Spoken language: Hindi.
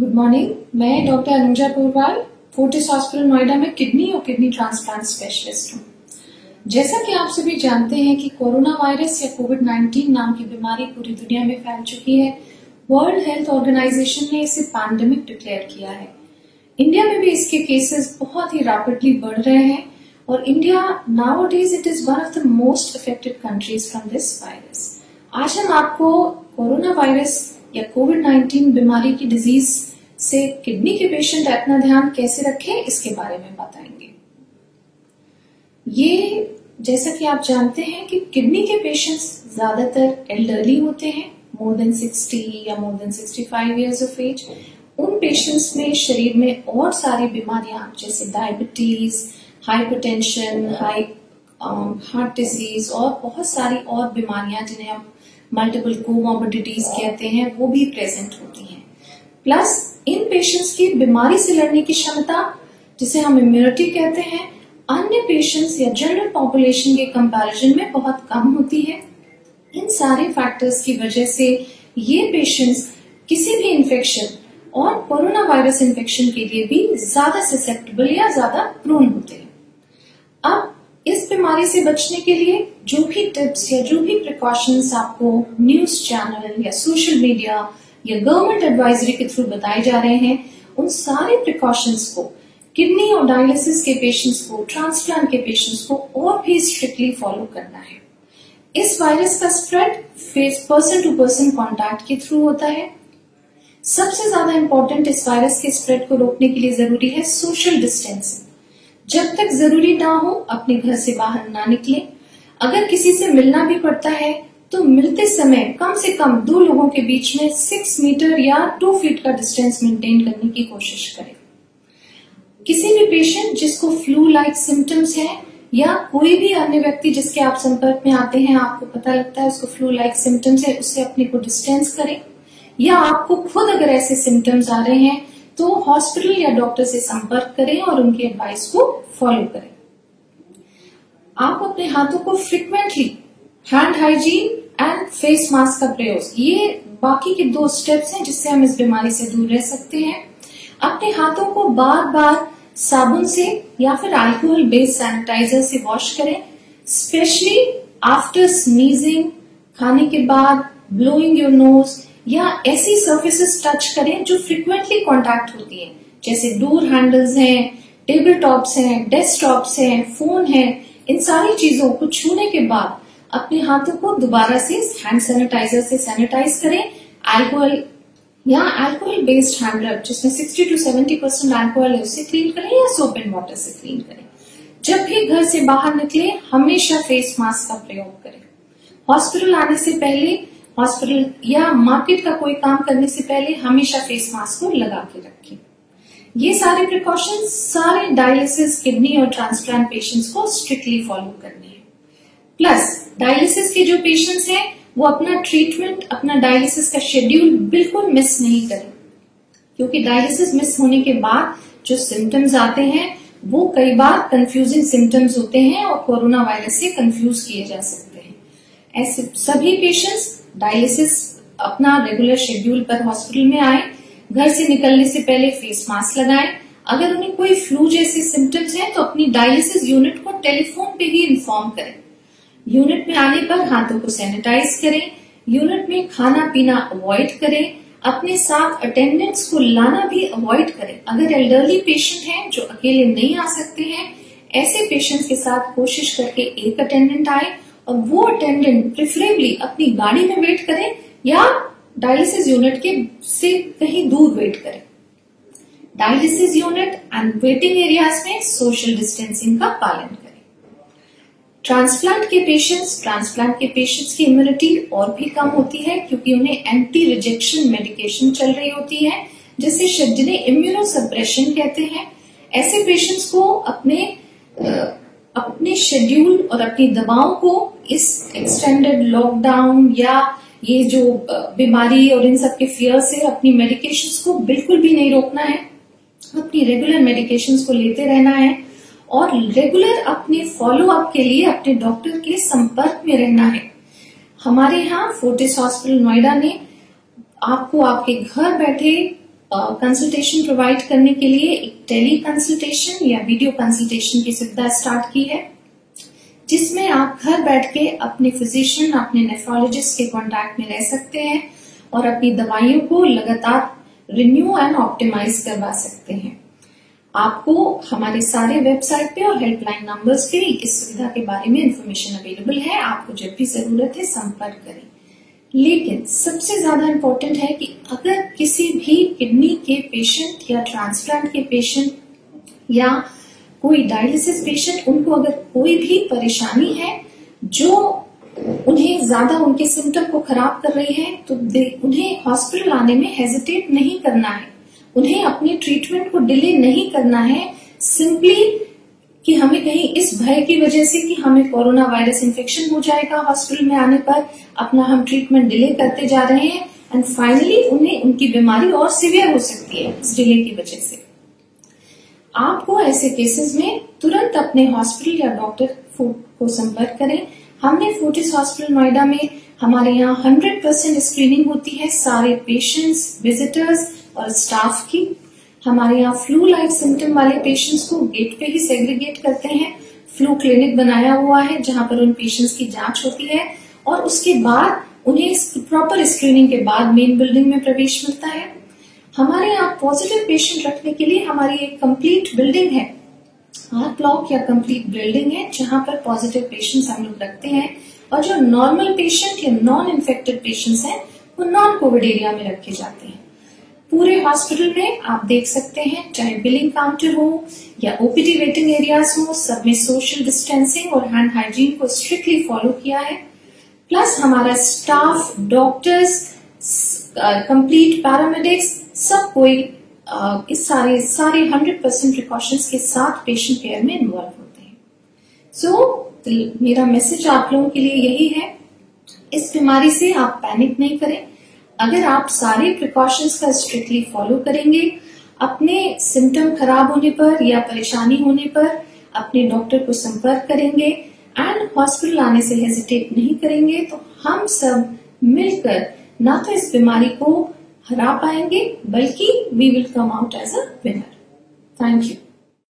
गुड मॉर्निंग, मैं doctor Anuja Porwal Fortis hospital Noida में किडनी और किडनी ट्रांसप्लांट स्पेशलिस्ट हूँ। जैसा कि आप सभी जानते हैं कि कोरोना वायरस या कोविड-19 नाम की बीमारी पूरी दुनिया में फैल चुकी है। वर्ल्ड हेल्थ ऑर्गेनाइजेशन ने इसे पैंडेमिक डिक्लेयर किया है। इंडिया में भी इसके केसेस बहुत ही रैपिडली बढ़ रहे हैं और India nowadays it is one of the most affected countries from this virus. आज हम आपको कोरोना वायरस या कोविड-19 बीमारी की डिजीज से किडनी के पेशेंट अपना ध्यान कैसे रखें इसके बारे में बताएंगे। ये जैसा कि आप जानते हैं कि किडनी के पेशेंट्स ज्यादातर एल्डरली होते हैं, मोर देन 60 या more than 65 years of age. उन पेशेंट्स में शरीर में और सारी बीमारियां जैसे डायबिटीज, हाइपरटेंशन, हार्ट डिजीज और बहुत सारी और बीमारियां जिन्हें आप मल्टीपल कोमॉर्बिडिटीज कहते हैं वो भी प्रेजेंट होती हैं। प्लस इन पेशेंट्स की बीमारी से लड़ने की क्षमता जिसे हम इम्यूनिटी कहते हैं अन्य पेशेंट्स या जनरल पॉपुलेशन के कंपैरिजन में बहुत कम होती है। इन सारे फैक्टर्स की वजह से ये पेशेंट्स किसी भी इन्फेक्शन और कोरोना वायरस इन्फेक्शन के लिए भी ज्यादा ससेप्टेबल या ज्यादा प्रोन होते हैं। अब इस बीमारी से बचने के लिए जो भी टिप्स या जो भी प्रिकॉशंस आपको न्यूज चैनल या सोशल मीडिया या गवर्नमेंट एडवाइजरी के थ्रू बताए जा रहे हैं उन सारे प्रिकॉशंस को किडनी और डायलिसिस के पेशेंट्स को, ट्रांसप्लांट के पेशेंट्स को और भी स्ट्रिक्टली फॉलो करना है। इस वायरस का spread person to person contact के थ्रू होता है। सबसे ज्यादा इम्पोर्टेंट इस वायरस के स्प्रेड को रोकने के लिए जरूरी है सोशल डिस्टेंसिंग। जब तक जरूरी ना हो अपने घर से बाहर ना निकले। अगर किसी से मिलना भी पड़ता है तो मिलते समय कम से कम 2 लोगों के बीच में 6 मीटर या 2 फीट का डिस्टेंस मेंटेन करने की कोशिश करें। किसी भी पेशेंट जिसको फ्लू लाइक सिम्टम्स हैं या कोई भी अन्य व्यक्ति जिसके आप संपर्क में आते हैं आपको पता लगता है उसको फ्लू लाइक सिम्टम्स है उससे अपने को डिस्टेंस करें, या आपको खुद अगर ऐसे सिम्टम्स आ रहे हैं तो हॉस्पिटल या डॉक्टर से संपर्क करें और उनके एडवाइस को फॉलो करें। आप अपने हाथों को frequently hand hygiene and face mask का प्रयोग, ये बाकी के 2 स्टेप्स हैं जिससे हम इस बीमारी से दूर रह सकते हैं। अपने हाथों को बार बार साबुन से या फिर अल्कोहल बेस्ड सैनिटाइजर से वॉश करें, स्पेशली आफ्टर स्नीजिंग, खाने के बाद, ब्लोइंग योर नोज या ऐसी सर्फेसेस टच करें जो फ्रिक्वेंटली कॉन्टैक्ट होती हैं, जैसे डोर हैंडल्स हैं, टेबल टॉप्स हैं, डेस्क टॉप्स हैं, फोन है। इन सारी चीजों को छूने के बाद अपने हाथों को दोबारा से हैंड सैनिटाइजर से सैनिटाइज करें। अल्कोहल या अल्कोहल बेस्ड हैंड रब जिसमें 60 to 70% अल्कोहल है उससे क्लीन करें या सोप एंड वाटर से क्लीन करें। जब भी घर से बाहर निकले हमेशा फेस मास्क का प्रयोग करें। हॉस्पिटल आने से पहले, हॉस्पिटल या मार्केट का कोई काम करने से पहले हमेशा फेस मास्क को लगा के रखें। ये सारे प्रिकॉशंस सारे डायलिसिस, किडनी और ट्रांसप्लांट पेशेंट्स को स्ट्रिक्टली फॉलो करने हैं। प्लस डायलिसिस के जो पेशेंट्स हैं वो अपना ट्रीटमेंट, अपना डायलिसिस का शेड्यूल बिल्कुल मिस नहीं करें, क्योंकि डायलिसिस मिस होने के बाद जो सिम्टम्स आते हैं वो कई बार कंफ्यूजिंग सिम्टम्स होते हैं और कोरोना वायरस से कंफ्यूज किए जा सकते हैं। ऐसे सभी पेशेंट्स डायलिसिस अपना रेगुलर शेड्यूल पर हॉस्पिटल में आए, घर से निकलने से पहले फेस मास्क लगाएं। अगर उन्हें कोई फ्लू जैसे सिम्टम्स हैं तो अपनी डायलिसिस यूनिट को टेलीफोन पे ही इन्फॉर्म करें। यूनिट में आने पर हाथों को सैनिटाइज करें, यूनिट में खाना पीना अवॉइड करें, अपने साथ अटेंडेंट्स को लाना भी अवॉइड करें। अगर एल्डरली पेशेंट हैं जो अकेले नहीं आ सकते हैं ऐसे पेशेंट के साथ कोशिश करके एक अटेंडेंट आए और वो अटेंडेंट प्रिफरेबली अपनी गाड़ी में वेट करें या डायलिसिस यूनिट के से कहीं दूर वेट करें। Dialysis unit and waiting areas में सोशल डिस्टेंसिंग का पालन करें। ट्रांसप्लांट के पेशेंट्स की इम्यूनिटी और भी कम होती है क्योंकि उन्हें एंटी रिजेक्शन मेडिकेशन चल रही होती है जिन्हें इम्यूनो सप्रेशन कहते हैं। ऐसे पेशेंट्स को अपने शेड्यूल और अपनी दवाओं को इस एक्सटेंडेड लॉकडाउन या ये जो बीमारी और इन सब के फियर से अपनी मेडिकेशंस को बिल्कुल भी नहीं रोकना है। अपनी रेगुलर मेडिकेशंस को लेते रहना है और रेगुलर अपने फॉलो अप के लिए अपने डॉक्टर के संपर्क में रहना है। हमारे यहाँ फोर्टिस हॉस्पिटल नोएडा ने आपको आपके घर बैठे कंसल्टेशन प्रोवाइड करने के लिए एक टेली कंसल्टेशन या वीडियो कंसल्टेशन की सुविधा स्टार्ट की है, जिसमें आप घर बैठ के अपने फिजिशियन, अपने नेफ्रोलॉजिस्ट के कांटेक्ट में रह सकते हैं और अपनी दवाइयों को लगातार रिन्यू एंड ऑप्टिमाइज करवा सकते हैं। आपको हमारे सारे वेबसाइट पे और हेल्पलाइन नंबर्स पे इस सुविधा के बारे में इंफॉर्मेशन अवेलेबल है। आपको जब भी जरूरत है संपर्क करें। लेकिन सबसे ज्यादा इम्पोर्टेंट है कि अगर किसी भी किडनी के पेशेंट या ट्रांसप्लांट के पेशेंट या कोई डायलिसिस पेशेंट, उनको अगर कोई भी परेशानी है जो उन्हें ज्यादा उनके सिम्टम को खराब कर रही है, तो उन्हें हॉस्पिटल आने में हेजिटेट नहीं करना है, उन्हें अपने ट्रीटमेंट को डिले नहीं करना है सिंपली कि हमें कहीं इस भय की वजह से कि हमें कोरोना वायरस इन्फेक्शन हो जाएगा हॉस्पिटल में आने पर अपना हम ट्रीटमेंट डिले करते जा रहे हैं एंड फाइनली उन्हें उनकी बीमारी और सीवियर हो सकती है इस डिले की वजह से। आपको ऐसे केसेस में तुरंत अपने हॉस्पिटल या डॉक्टर को संपर्क करें। हमने फोर्टिस हॉस्पिटल नोएडा में हमारे यहाँ 100% स्क्रीनिंग होती है सारे पेशेंट्स, विजिटर्स और स्टाफ की। हमारे यहाँ फ्लू लाइक सिम्टम वाले पेशेंट्स को गेट पे ही सेग्रीगेट करते हैं। फ्लू क्लिनिक बनाया हुआ है जहां पर उन पेशेंट्स की जांच होती है और उसके बाद उन्हें प्रॉपर स्क्रीनिंग के बाद मेन बिल्डिंग में प्रवेश मिलता है। हमारे यहाँ पॉजिटिव पेशेंट रखने के लिए हमारी एक कंप्लीट बिल्डिंग है, 8 ब्लॉक या कंप्लीट बिल्डिंग है जहां पर पॉजिटिव पेशेंट्स हम लोग रखते हैं और जो नॉर्मल पेशेंट या नॉन इन्फेक्टेड पेशेंट्स हैं वो नॉन कोविड एरिया में रखे जाते हैं। पूरे हॉस्पिटल में आप देख सकते हैं, चाहे बिलिंग काउंटर हो या ओपीडी वेटिंग एरियाज हो, सब में सोशल डिस्टेंसिंग और हैंड हाइजीन को स्ट्रिक्टली फॉलो किया है। प्लस हमारा स्टाफ, डॉक्टर्स, कंप्लीट पैरामेडिक्स, सब कोई इस सारे 100% प्रिकॉशंस के साथ पेशेंट केयर में इन्वॉल्व होते हैं। तो मेरा मैसेज आप लोगों के लिए यही है, इस बीमारी से आप पैनिक नहीं करें। अगर आप सारे प्रिकॉशंस का स्ट्रिक्टली फॉलो करेंगे, अपने सिम्टम खराब होने पर या परेशानी होने पर अपने डॉक्टर को संपर्क करेंगे एंड हॉस्पिटल आने से हेजिटेट नहीं करेंगे, तो हम सब मिलकर ना तो इस बीमारी को हरा पाएंगे बल्कि we will come out as a winner. Thank you.